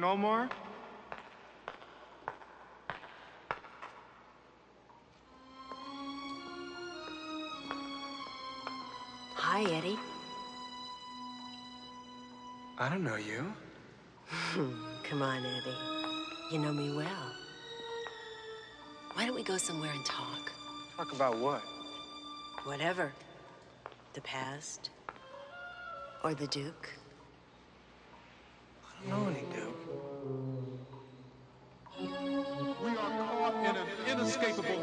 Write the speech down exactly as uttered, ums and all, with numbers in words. no more. Hi, Eddie. I don't know you. Come on, Eddie. You know me well. Why don't we go somewhere and talk? Talk about what? Whatever. The past. Or the Duke. I don't know any Duke. We are caught in an inescapable